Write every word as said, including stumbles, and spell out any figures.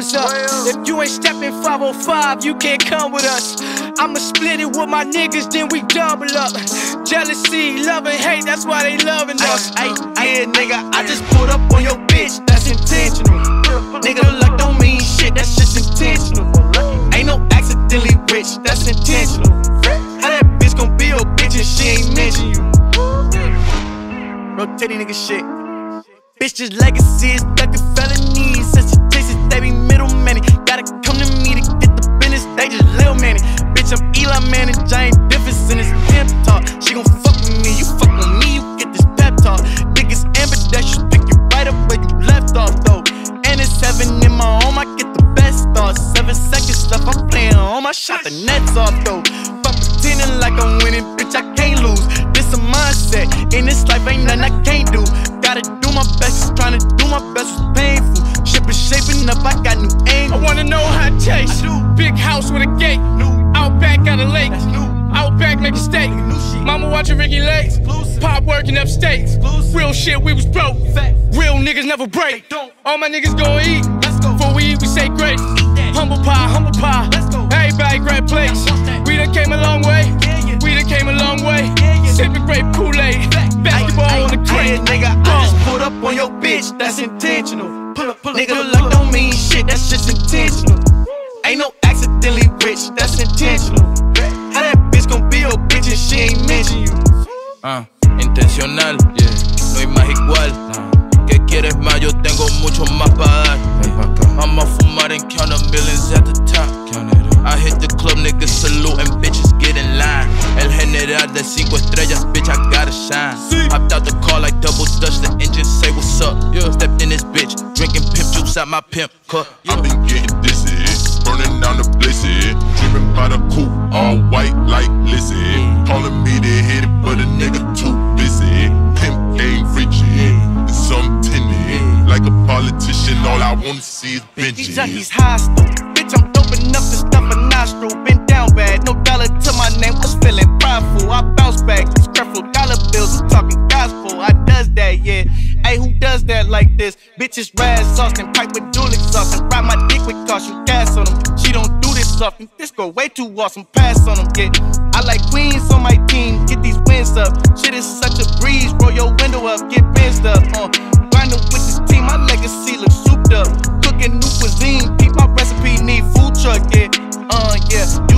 diamonds up. If you ain't stepping five oh five, you can't come with us. I'ma split it with my niggas, then we double up. Jealousy, love and hate, that's why they loving us. Ay, ay, yeah, nigga, I just pulled up on your bitch, that's intentional. Nigga, luck don't mean shit, that's just intentional. Ain't no accidentally rich, that's intentional. How that bitch gon' be your bitch and she ain't mention you? Rotating nigga shit. Bitches' legacy is stuck in felonies. Since the chases, they be middle manning. Gotta come to me to get the business, they just Lil Manning. Bitch, I'm Eli Manning, giant difference in this pimp talk. She gon' fuck with me, you fuck with me, you get this pep talk. Niggas amber that you pick you right up where you left off, though. And it's seven in my home, I get the best thoughts. Seven seconds left, I'm playing on my shot, the nets off, though. Fuck pretending like I'm winning, bitch, I can't lose. This a mindset, in this life ain't nothing I can't do. Gotta do my best, tryna do my best was painful. Shit been shaping up, I got new aim. I wanna know how to chase. Big house with a gate. Out back out of lake. Out back make a steak. Mama watching Ricky Lake. Pop working upstate. Real shit, we was broke. Real niggas never break. All my niggas gon' eat. Before we eat, we say great. Humble pie, humble pie. Everybody grab plates. We done came a long way. We done came a long way. Sipping grape Kool-Aid. Basketball on the crate. Nigga, I just pulled up on your bitch. That's intentional. Nigga, luck don't mean shit. That's just intentional. Ain't no accidentally rich. That's intentional. How that bitch gon' be your bitch and she ain't mention you? Ah, intencional. Yeah. No hay más igual. ¿Qué quieres más? Yo tengo mucho más para dar. I'ma fumar and count the millions at the top. I hit the club, niggas saluting, bitches get in line. El general de cinco estrellas, bitch, I gotta shine. Hopped out the car like double dutch, the engine say what's up. Stepped in this bitch, drinking pimp juice out my pimp cup. I been getting dizzy, burning down the blizzard. Driven by the coupe, all white like Lizzie. Calling me to hit it, but a nigga too busy. Pimp game rigid, and some timid. Like a politician, all I wanna see is benches. These junkies hostile, bitch, I'm doping up this stuff. Been down bad, no dollar to my name, was feeling prideful. I bounce back, it's careful dollar bills, I'm talking gospel. I does that, yeah. Ayy, who does that like this? Bitches rad sauce and pipe with dual exhaust and ride my dick with caution, gas on them. She don't do this often, this go way too awesome, pass on them, yeah. I like queens on my team, get these wins up. Shit is such a breeze, roll your window up, get benzed up. Uh, grindin' with this team, my legacy looks souped up. Cooking new cuisine, keep my recipe, need food truck, yeah. Uh, yeah.